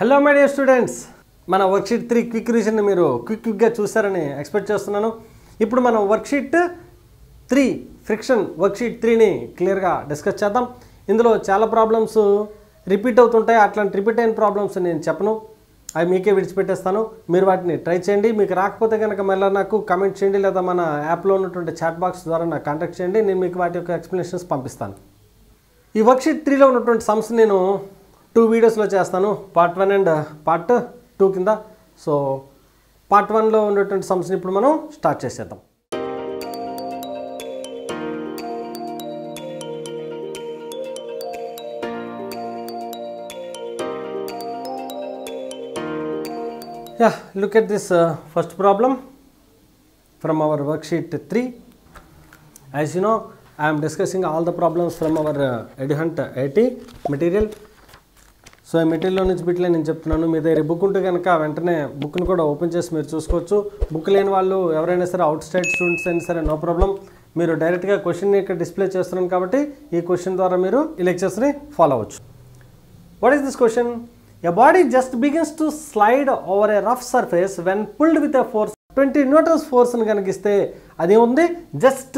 Hello my dear students, mana worksheet 3 quick revision ni meeru quick ga chusarani expect chestunnanu. Ippudu mana worksheet 3 friction worksheet 3 ni clear ga discuss chedam. Indulo chaala problems repeat avutuntayi, atlant repeat ayin problems nenu cheppanu, avi meeke vidichipettestanu. Meeru vaatini try cheyandi, meeku raakapothe ganaka mella naaku comment cheyandi, ledha mana app lo unnatunte chat box dwara na contact cheyandi, nenu meeku vaati yokka explanations pampistanu. Ee worksheet 3 lo unnatunte sums nenu two videos lo chestanu, part 1 and part 2 kinda. So part 1 lo unnatunte sums ni ippudu manam start chesedam. Yeah, look at this first problem from our worksheet 3. As you know, I am discussing all the problems from our EDUHUNT IT material. So, I material on each bit line in Japan, me there book to Ganaka, Ventane, book and open chess, Mirchuskochu, book lane value, ever outside students and no problem. Miro direct question display chess and cavity, e question to Aramiro, lectures follow out. What is this question? A body just begins to slide over a rough surface when pulled with a force 20 newtons force in Ganakiste, Adiundi just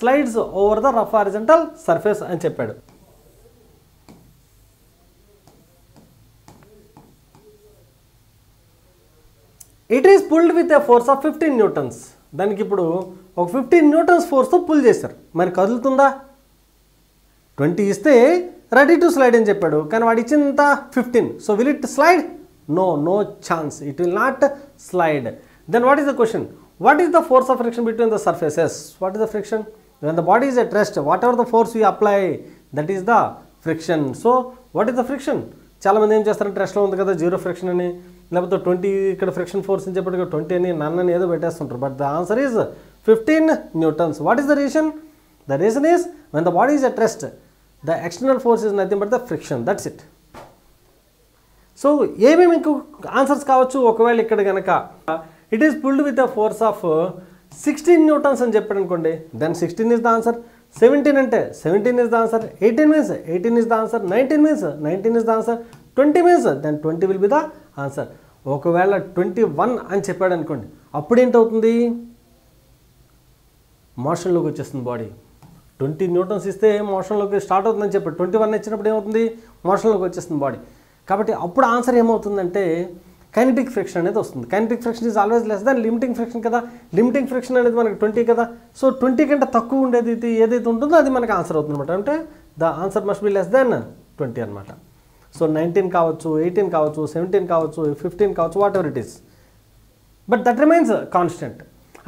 slides over the rough horizontal surface and cheped. It is pulled with a force of 15 newtons. Then Kipudu, 15 newtons force to pull Jesser. Mari Kadultunda 20 is the ready to slide in Jepedu. Can Vadichinta 15. So will it slide? No, no chance. It will not slide. Then what is the question? What is the force of friction between the surfaces? What is the friction? When the body is at rest, whatever the force we apply, that is the friction. So what is the friction? Chalamandi em chestaru ante rest lo undi kada zero friction ani, లేకపోతే 20 ఇక్కడ friction force అని చెప్పేటప్పుడు 20 అని నన్ అని ఏదో పెట్టేస్తుంటారు. But the answer is 15 newtons. What is the reason? The reason is when the body is at rest the external force is nothing but the friction. That's it. So ఏమేమి మీకు answers కావచ్చు ఒకవేళ ఇక్కడ కనుక it is pulled with the force of 16 newtons అని చెప్పాడు అనుకోండి, then 16 is the answer. 17 అంటే 17 is the answer. 18 means 18 is the answer. 19 means 19 is the answer. 20 means then 20 will be the answer. Okavela 21 అని చెప్పాడు అనుకోండి, అప్పుడు ఏంటవుతుంది? మోషన్లోకి వచ్చేస్తుంది బాడీ. 20 న్యూటన్స్ ఇస్తే మోషన్లోకి స్టార్ట్ అవుతుందని చెప్పాడు, 21 ఇచ్చినప్పుడు ఏమవుతుంది? మోషన్లోకి వచ్చేస్తుంది బాడీ. కాబట్టి అప్పుడు ఆన్సర్ ఏమవుతుందంటే కైనెటిక్ ఫ్రిక్షన్ అనేది వస్తుంది. Kinetic friction is always less than limiting friction కదా. లిమిటింగ్ ఫ్రిక్షన్ అనేది మనకి 20 కదా. సో 20 కంటే తక్కువ ఉండేది ఇది ఏదైతే ఉంటుందో అది మనకి ఆన్సర్ అవుతుంది అనమాట. అంటే the answer must be less than 20 అనమాట. So 19 కావచ్చు, 18 కావచ్చు, 17 కావచ్చు, 15 కావచ్చు, whatever it is, but that remains constant.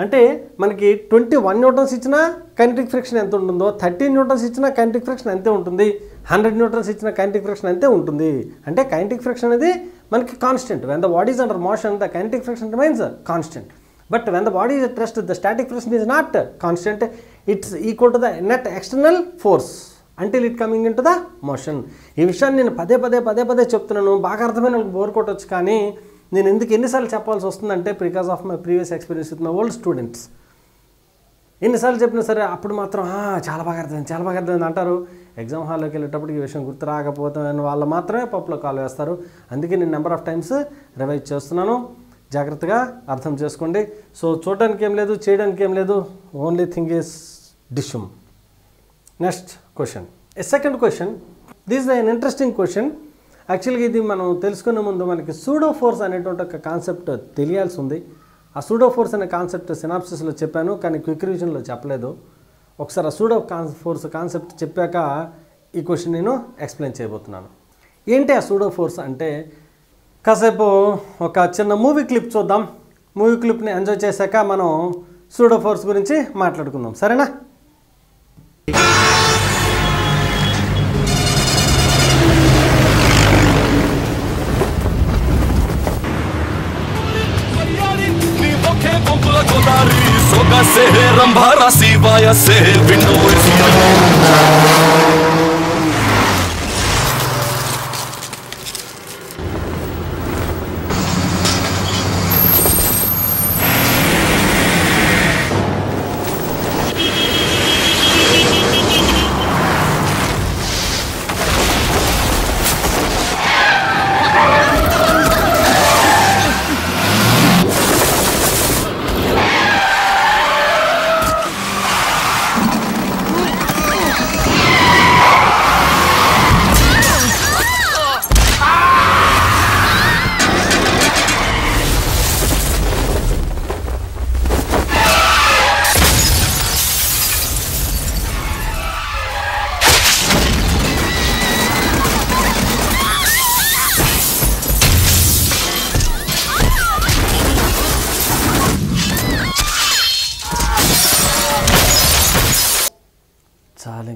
అంటే మనకి 21 న్యూటన్స్ ఇచ్చిన కైనెటిక్ ఫ్రిక్షన్ ఎంత ఉంటుందో, 13 న్యూటన్స్ ఇచ్చిన కైనెటిక్ ఫ్రిక్షన్ అంతే ఉంటుంది, 100 న్యూటన్స్ ఇచ్చిన కైనెటిక్ ఫ్రిక్షన్ అంతే ఉంటుంది. అంటే కైనెటిక్ ఫ్రిక్షన్ అనేది మనకి constant. When the body is under motion the kinetic friction remains constant. But when the body is at rest the static friction is not constant. It's equal to the net external force until it coming in to the motion. ఈ విషయాన్ని నేను పదే పదే పదే పదే చెప్తున్నాను. బాగా అర్థమైన వాళ్ళకి బోర్ కొట్టవచ్చు, కానీ నేను ఎందుకు ఎన్నిసార్లు చెప్పాల్సి వస్తుందంటే because of my previous experience with my old students. ఎన్నిసార్లు చెప్పినా సరే అప్పుడు మాత్రం చాలా బాగా అర్థమైంది, చాలా బాగా అర్థమైంది అంటారు. ఎగ్జామ్ హాల్లోకి వెళ్ళేటప్పుడు ఈ విషయం గుర్తు రాకపోతే వాళ్ళు మాత్రమే పప్పులో కాల్ వేస్తారు. అందుకే నేను నెంబర్ ఆఫ్ టైమ్స్ రివైజ్ చేస్తున్నాను. జాగ్రత్తగా అర్థం చేసుకోండి. సో చూడడానికి ఏం లేదు, చేయడానికి ఏం లేదు, only thing is డిష్యూమ్. Next question, a second question. This is an interesting question. యాక్చువల్గా ఇది మనం తెలుసుకునే ముందు మనకి సూడో ఫోర్స్ అనేటువంటి ఒక కాన్సెప్ట్ తెలియాల్సి ఉంది. ఆ సూడో ఫోర్స్ అనే కాన్సెప్ట్ సినాప్సిస్లో చెప్పాను, కానీ క్విక్ రివిజన్లో చెప్పలేదు. ఒకసారి ఆ సూడో ఫోర్స్ కాన్సెప్ట్ చెప్పాక ఈ క్వశ్చన్ నేను ఎక్స్ప్లెయిన్ చేయబోతున్నాను. ఏంటి ఆ సూడో ఫోర్స్ అంటే, కాసేపు ఒక చిన్న మూవీ క్లిప్ చూద్దాం. మూవీ క్లిప్ని ఎంజాయ్ చేశాక మనం సూడో ఫోర్స్ గురించి మాట్లాడుకుందాం, సరేనా?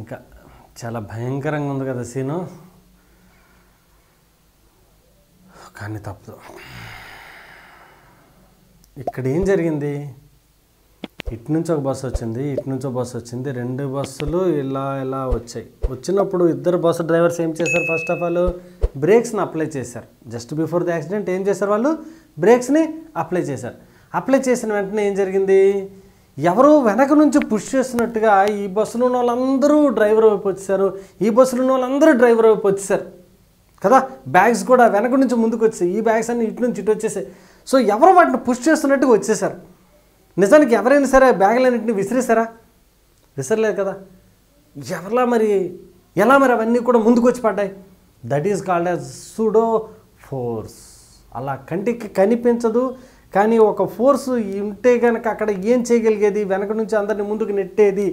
ఇంకా చాలా భయంకరంగా ఉంది కదా సీను, కానీ తప్పదు. ఇక్కడ ఏం జరిగింది, ఇటు నుంచి ఒక బస్సు వచ్చింది, ఇటు నుంచి ఒక బస్సు వచ్చింది, రెండు బస్సులు ఇలా ఇలా వచ్చాయి. వచ్చినప్పుడు ఇద్దరు బస్సు డ్రైవర్స్ ఏం చేశారు, ఫస్ట్ ఆఫ్ ఆల్ బ్రేక్స్ని అప్లై చేశారు. జస్ట్ బిఫోర్ ది యాక్సిడెంట్ ఏం చేశారు, వాళ్ళు బ్రేక్స్ని అప్లై చేశారు. అప్లై చేసిన వెంటనే ఏం జరిగింది, ఎవరో వెనక నుంచి పుష్ చేస్తున్నట్టుగా ఈ బస్సులో ఉన్న వాళ్ళందరూ డ్రైవర్ వైపు వచ్చేసారు, ఈ బస్సులో ఉన్న వాళ్ళందరూ డ్రైవర్ వైపు వచ్చేసారు కదా. బ్యాగ్స్ కూడా వెనక నుంచి ముందుకు వచ్చేసాయి, ఈ బ్యాగ్స్ అన్ని ఇటు నుంచి ఇటు వచ్చేసాయి. సో ఎవరో వాటిని పుష్ చేస్తున్నట్టుగా వచ్చేసారు. నిజానికి ఎవరైనా సరే బ్యాగులన్నింటినీ విసిరేసారా, విసిరలేదు కదా. ఎవరిలా మరి ఎలా మరి అవన్నీ కూడా ముందుకు వచ్చి పడ్డాయి. That is called as pseudo force. అలా కంటికి కనిపించదు, కానీ ఒక ఫోర్సు ఉంటే కనుక అక్కడ ఏం చేయగలిగేది, వెనక నుంచి అందరినీ ముందుకు నెట్టేది.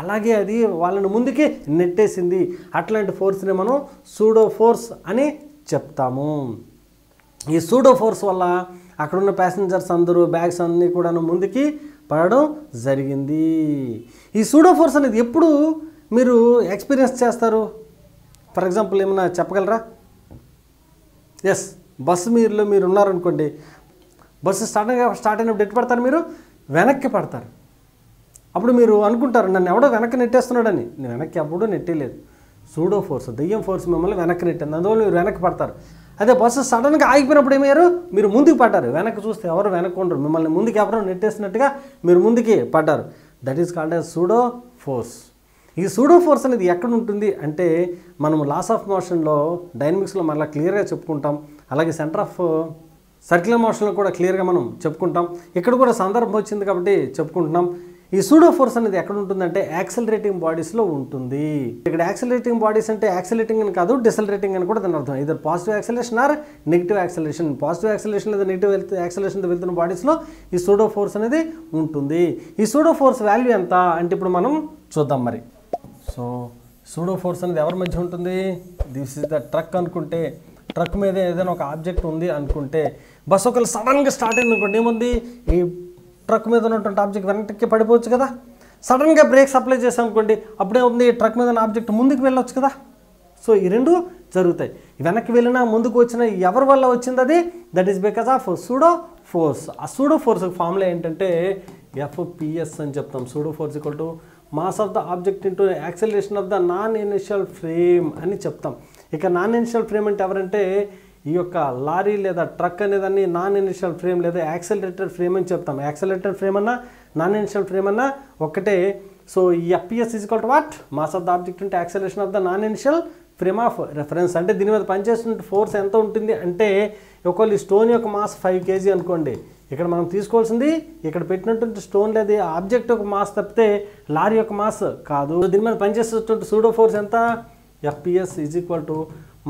అలాగే అది వాళ్ళని ముందుకి నెట్టేసింది. అట్లాంటి ఫోర్స్ని మనం సూడో ఫోర్స్ అని చెప్తాము. ఈ సూడో ఫోర్స్ వల్ల అక్కడున్న ప్యాసింజర్స్ అందరూ బ్యాగ్స్ అన్నీ కూడా ముందుకి పడడం జరిగింది. ఈ సూడో ఫోర్స్ అనేది ఎప్పుడు మీరు ఎక్స్పీరియన్స్ చేస్తారు, ఫర్ ఎగ్జాంపుల్ ఏమైనా చెప్పగలరా? ఎస్, బస్సు మీరులో మీరు ఉన్నారనుకోండి, బస్సు స్టార్ట్ అయినప్పుడు ఎటు పడతారు, మీరు వెనక్కి పడతారు. అప్పుడు మీరు అనుకుంటారు నన్ను ఎవడో వెనక్కి నెట్టేస్తున్నాడని. నేను వెనక్కి ఎప్పుడూ నెట్టేయలేదు. సూడో ఫోర్స్, దెయ్యం ఫోర్స్ మిమ్మల్ని వెనక్కి నెట్టింది, అందువల్ల మీరు వెనక్కి పడతారు. అదే బస్సు సడన్గా ఆగిపోయినప్పుడు ఏమయ్యారు, మీరు ముందుకు పడ్డారు. వెనక్కి చూస్తే ఎవరు వెనక్కి ఉండరు, మిమ్మల్ని ముందుకు ఎవరో నెట్టేసినట్టుగా మీరు ముందుకి పడ్డారు. That is called as pseudo force. ఈ సూడో ఫోర్స్ అనేది ఎక్కడ ఉంటుంది అంటే, మనం లాస్ ఆఫ్ మోషన్లో డైనమిక్స్లో మళ్ళీ క్లియర్గా చెప్పుకుంటాం, అలాగే సెంటర్ ఆఫ్ సర్క్యులర్ మోషన్లో కూడా క్లియర్గా మనం చెప్పుకుంటాం. ఇక్కడ కూడా సందర్భం వచ్చింది కాబట్టి చెప్పుకుంటున్నాం. ఈ సూడో ఫోర్స్ అనేది ఎక్కడ ఉంటుందంటే యాక్సిలరేటింగ్ బాడీస్లో ఉంటుంది. ఇక్కడ యాక్సిలరేటింగ్ బాడీస్ అంటే యాక్సిలరేటింగ్ అని కాదు, డిసలరేటింగ్ అని కూడా దాని అర్థం. Either positive acceleration or negative acceleration. Positive acceleration లేదా నెగిటివ్ యాక్సిలరేషన్తో వెళ్తున్న బాడీస్లో ఈ సూడో ఫోర్స్ అనేది ఉంటుంది. ఈ సూడో ఫోర్స్ వాల్యూ ఎంత అంటే ఇప్పుడు మనం చూద్దాం మరి. సో సూడో ఫోర్స్ అనేది ఎవరి మధ్య ఉంటుంది, దిస్ ఇస్ ద ట్రక్ అనుకుంటే, ట్రక్ మీద ఏదైనా ఒక ఆబ్జెక్ట్ ఉంది అనుకుంటే, బస్ ఒకళ్ళు సడన్గా స్టార్ట్ అయింది అనుకోండి, ఏముంది ఈ ట్రక్ మీద ఉన్నటువంటి ఆబ్జెక్ట్ వెనక్కి పడిపోవచ్చు కదా. సడన్గా బ్రేక్స్ అప్లై చేసాం అనుకోండి, అప్పుడే ఉంది ట్రక్ మీద ఉన్న ఆబ్జెక్ట్ ముందుకు వెళ్ళొచ్చు కదా. సో ఈ రెండు జరుగుతాయి, వెనక్కి వెళ్ళినా ముందుకు వచ్చినా ఎవరి వల్ల వచ్చింది అది, that is because of pseudo force. ఆ సూడో ఫోర్స్ ఫార్ములా ఏంటంటే ఎఫ్పిఎస్ అని చెప్తాం. Pseudo force equal to mass of the object into acceleration of the non initial frame అని చెప్తాం. ఇక నాన్ ఇనిషియల్ ఫ్రేమ్ అంటే ఎవరంటే, ఈ యొక్క లారీ లేదా ట్రక్ అనేదాన్ని నాన్ ఇనిషియల్ ఫ్రేమ్ లేదా యాక్సలరేటెడ్ ఫ్రేమ్ అని చెప్తాం. యాక్సలరేటెడ్ ఫ్రేమ్ అన్నా నాన్ ఇనిషియల్ ఫ్రేమ్ అన్నా ఒకటే. సో ఈ FPS is equal to what, mass of the object అంటే acceleration of the non initial frame of reference. అంటే దీని మీద పనిచేస్తున్న ఫోర్స్ ఎంత ఉంటుంది అంటే, ఒకవేళ ఈ స్టోన్ యొక్క మాస్ 5 kg అనుకోండి, ఇక్కడ మనం తీసుకోవాల్సింది ఇక్కడ పెట్టినటువంటి స్టోన్ లేదా ఆబ్జెక్ట్ యొక్క మాస్ తప్పితే లారీ యొక్క మాస్ కాదు. దీని మీద పనిచేసేటువంటి సూడో ఫోర్స్ ఎంత, FPS is equal to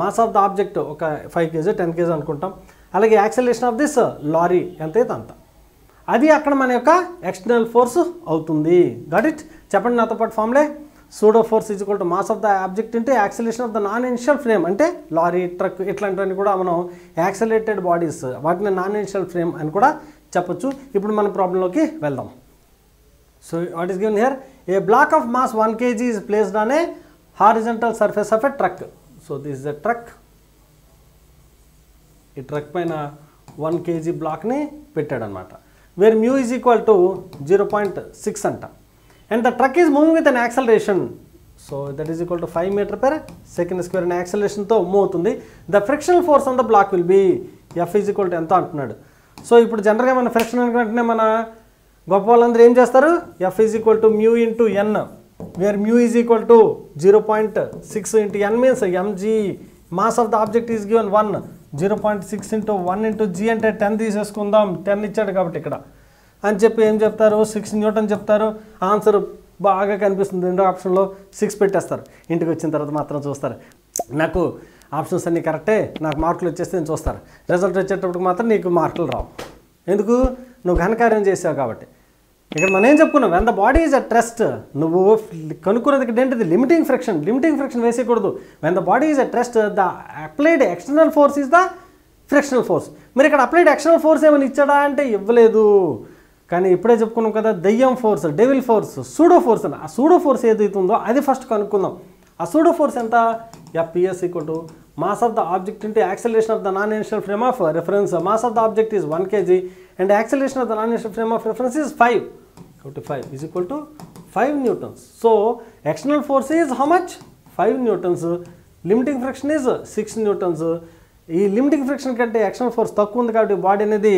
mass of the object ఒక 5 kg 10 kg అనుకుంటాం, అలాగే యాక్సలరేషన్ ఆఫ్ దిస్ లారీ ఎంతైతే అంత, అది అక్కడ మన యొక్క ఎక్స్టర్నల్ ఫోర్స్ అవుతుంది. Got it? చెప్పండి నాతో పాటు ఫార్ములే. Pseudo force is equal to mass of the object into acceleration of the non initial frame. అంటే లారీ, ట్రక్ ఇట్లాంటివన్నీ కూడా మనం యాక్సలరేటెడ్ బాడీస్, వాటిని నాన్ ఇనిషియల్ ఫ్రేమ్ అని కూడా చెప్పచ్చు. ఇప్పుడు మన ప్రాబ్లంలోకి వెళ్దాం. So what is given here, a block of mass 1 kg is placed on a horizontal surface of a truck. So this is a truck. ఈ ట్రక్ పైన 1 kg బ్లాక్ని పెట్టాడనమాట. Where mu is equal to 0.6 అంట. And the truck is moving with an acceleration, so that is equal to 5 m/s² అనే యాక్సలరేషన్తో move అవుతుంది. The frictional force on the block will be F is equal to ఎంత అంటున్నాడు. So ఇప్పుడు జనరల్గా మన friction అనుకుంటేనే మన గొప్ప వాళ్ళందరూ ఏం చేస్తారు, F is equal to mu into N, where mu is equal to 0.6 into N means MG. Mass of the object is given 1, 0.6 into 1 into G అంటే 10 తీసేసుకుందాం, 10 ఇచ్చాడు కాబట్టి ఇక్కడ అని చెప్పి ఏం చెప్తారు, 6 N చెప్తారు. ఆన్సర్ బాగా కనిపిస్తుంది, రెండో ఆప్షన్లో 6 పెట్టేస్తారు. ఇంటికి వచ్చిన తర్వాత మాత్రం చూస్తారు నాకు ఆప్షన్స్ అన్నీ కరెక్టే, నాకు మార్కులు వచ్చేస్తే నేను చూస్తారు, రిజల్ట్ వచ్చేటప్పుడు మాత్రం నీకు మార్కులు రావు. ఎందుకు, నువ్వు ఘనకార్యం చేసావు కాబట్టి. ఇక్కడ మనం ఏం చెప్పుకున్నాం, when the body is at rest, నువ్వు కనుక్కున్నది ఇక్కడ ఏంటిది, లిమిటింగ్ ఫ్రిక్షన్. లిమిటింగ్ ఫ్రిక్షన్ వేసేయకూడదు. When the body is at rest the applied external force is the frictional force. మీరు ఇక్కడ అప్లైడ్ ఎక్స్టర్నల్ ఫోర్స్ ఏమైనా ఇచ్చాడా అంటే ఇవ్వలేదు. కానీ ఇప్పుడే చెప్పుకున్నాం కదా దయ్యం force, devil force, pseudo force అని. ఆ సూడో ఫోర్స్ ఏదైతే ఉందో అది ఫస్ట్ కనుక్కుందాం. ఆ సూడో ఫోర్స్ ఎంత? F is equal to mass of the object into acceleration of the non-initial frame of reference. Mass of the object is 1 kg and acceleration of the non-initial frame of reference is 5. Go to 5 is equal to 5 newtons. So, external force is how much? 5 newtons. Limiting friction is 6 newtons. ఈ limiting friction కంటే external force తక్కువ ఉంది కాబట్టి body అనేది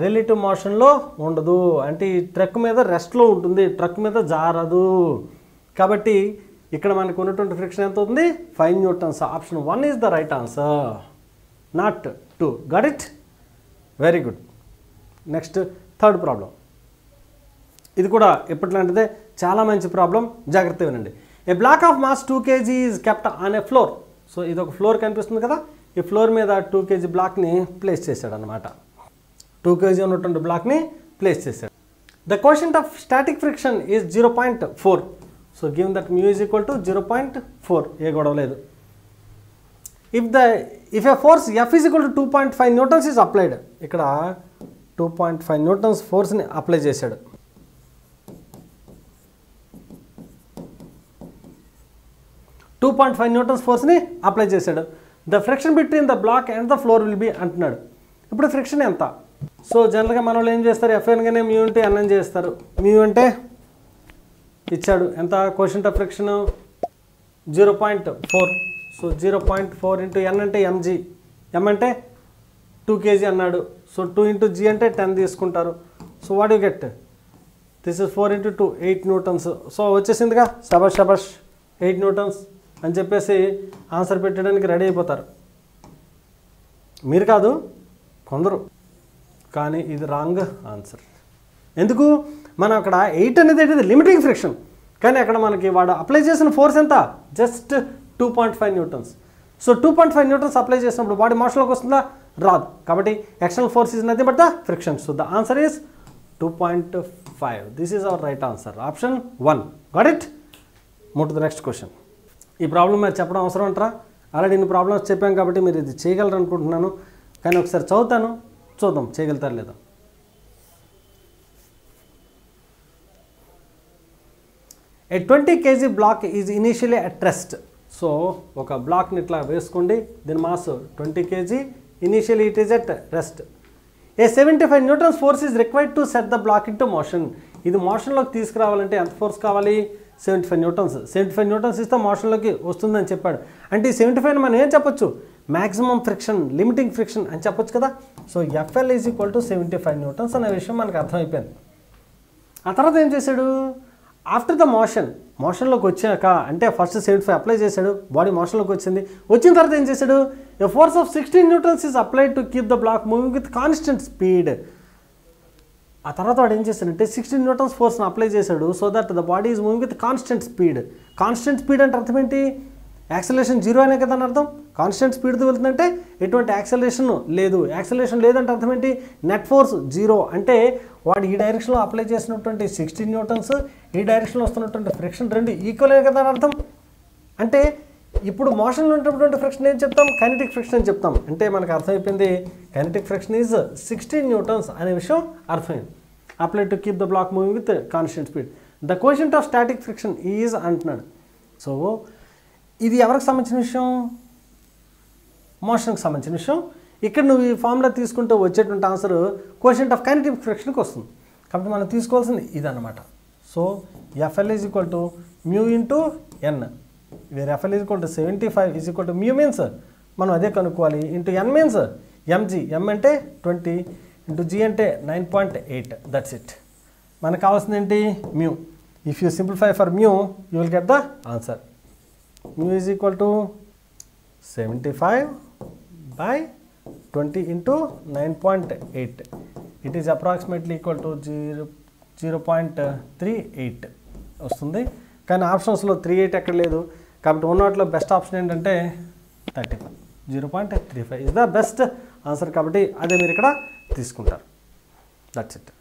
relative మోషన్లో ఉండదు. అంటే ఈ ట్రక్ మీద రెస్ట్లో ఉంటుంది, ట్రక్ మీద జారదు. కాబట్టి ఇక్కడ మనకు ఉన్నటువంటి ఫ్రిక్షన్ ఎంత అవుతుంది? 5 newtons. Option 1 is the right answer, not 2. Got it? Very good. Next third problem. ఇది కూడా ఎప్పటిలాంటిదే, చాలా మంచి ప్రాబ్లం, జాగ్రత్తగా వినండి. A block of mass 2 kg is kept on a floor. So ఇది ఒక ఫ్లోర్ కనిపిస్తుంది కదా, ఈ ఫ్లోర్ మీద 2 kg బ్లాక్ని ప్లేస్ చేశాడు అనమాట. 2 kg ఉన్నటువంటి బ్లాక్ని ప్లేస్ చేశాడు. The coefficient of static friction is 0.4. So, given that mu is equal to 0.4, a godav ledu. If a force F is equal to 2.5 newtons is applied, ikkada 2.5 newtons force ni apply chesadu. The friction between the block and the floor will be antunnadu. Ippudu friction enta? So, generally ga manalu em chestaru, F1 gane mu ante n ani chestaru. Mu ante ఇచ్చాడు ఎంత? Coefficient of friction 0.4. So 0.4 into n అంటే mg, m అంటే 2 kg అన్నాడు. So 2 into g అంటే 10 తీసుకుంటారు. So what you get? This is 4 into 2, 8 newtons. So వచ్చేసిందిగా, షబష్ షబష్ 8 newtons అని చెప్పేసి ఆన్సర్ పెట్టడానికి రెడీ అయిపోతారు. మీరు కాదు, కొందరు. కానీ ఇది రాంగ్ ఆన్సర్. ఎందుకు? మనం అక్కడ 8 అనేది ఏంటిది? Limiting friction. కానీ అక్కడ మనకి వాడు అప్లై చేసిన ఫోర్స్ ఎంత? Just 2.5 newtons. So 2.5 newtons apply చేసినప్పుడు బాడీ మోషన్లోకి వస్తుందా? రాదు. కాబట్టి external force is nothing but the friction. So the answer is 2.5. This is our right answer, option 1. Got it? Move to the next question. ఈ problem మీరు చెప్పడం అవసరం అంటారా? ఆల్రెడీ ఇన్ని ప్రాబ్లమ్స్ చెప్పాం కాబట్టి మీరు ఇది చేయగలరు అనుకుంటున్నాను, కానీ ఒకసారి చదువుతాను, చూద్దాం చేయగలుగుతారు లేదా. A 20 kg block is initially at rest. So, oka block ni itla vesukondi, deni mass 20 kg, initially it is at rest. A 75 newtons force is required to set the block into motion. Idi motion loki teeskuravaalante ent force kavali? 75 newtons. 75 newtons is the motion loki vastundani cheppadu. Ante 75 ni manu em cheppochu? Maximum friction, limiting friction ani cheppochu kada. So FL is equal to 75 newtons ana vishayam manaku artham ayipoyindi. Aa tarvata em chesadu? After the మోషన్లోకి వచ్చాక, అంటే first 75 apply చేశాడు, body మోషన్లోకి వచ్చింది. వచ్చిన తర్వాత ఏం చేశాడు? A force of 16 newtons is applied to keep the block moving with constant speed. ఆ తర్వాత వాడు ఏం చేశాడంటే 16 newtons ఫోర్స్ని అప్లై చేశాడు. So that the body is moving with constant speed. Constant speed అంటే అర్థం ఏంటి? యాక్సలేషన్ 0 అనే కదా అని అర్థం. కాన్స్టెంట్ స్పీడ్తో వెళ్తుందంటే ఎటువంటి యాక్సలేషన్ లేదు. యాక్సలేషన్ లేదంటే అర్థం ఏంటి? Net force 0. అంటే వాడు ఈ డైరెక్షన్లో అప్లై చేసినటువంటి 16 newtons, ఈ డైరెక్షన్లో వస్తున్నటువంటి ఫ్రిక్షన్ రెండు ఈక్వల్ అనే కదా అని అర్థం. అంటే ఇప్పుడు మోషన్లో ఉన్నటువంటి ఫ్రిక్షన్ ఏం చెప్తాం? కైనెటిక్ ఫ్రిక్షన్ అని చెప్తాం. అంటే మనకు అర్థమైపోయింది, కైనెటిక్ ఫ్రిక్షన్ ఈజ్ 16 newtons అనే విషయం అర్థమైంది. Apply to keep the block moving with constant speed. The coefficient of static friction is అంటున్నాడు. సో ఇది ఎవరికి సంబంధించిన విషయం? మోషన్కి సంబంధించిన విషయం. ఇక్కడ నువ్వు ఈ ఫార్ములా తీసుకుంటే వచ్చేటువంటి ఆన్సర్ కోషెంట్ ఆఫ్ కైనెటిక్ ఫ్రిక్షన్కి వస్తుంది. కాబట్టి మనం తీసుకోవాల్సింది ఇదన్నమాట. So FL is equal to mu into N, where FL is equal to 75 is equal to mu means మనం అదే కనుక్కోవాలి, ఇంటూ ఎన్ మీన్స్ ఎంజీ, ఎం అంటే 20, ఇంటూ జీ అంటే 9.8. That's it. మనకు కావాల్సింది ఏంటి? Mu. If you simplify for mu you will get the answer. Mu is equal to 75/20 into 9.8. It is approximately equal to 0.38 వస్తుంది. కానీ ఆప్షన్స్లో 38 ఎక్కడ లేదు. కాబట్టి ఉన్నట్లో బెస్ట్ ఆప్షన్ ఏంటంటే 35. 0.35 ఇస్ ద బెస్ట్ ఆన్సర్. కాబట్టి అదే మీరు ఇక్కడ తీసుకుంటారు. That's it.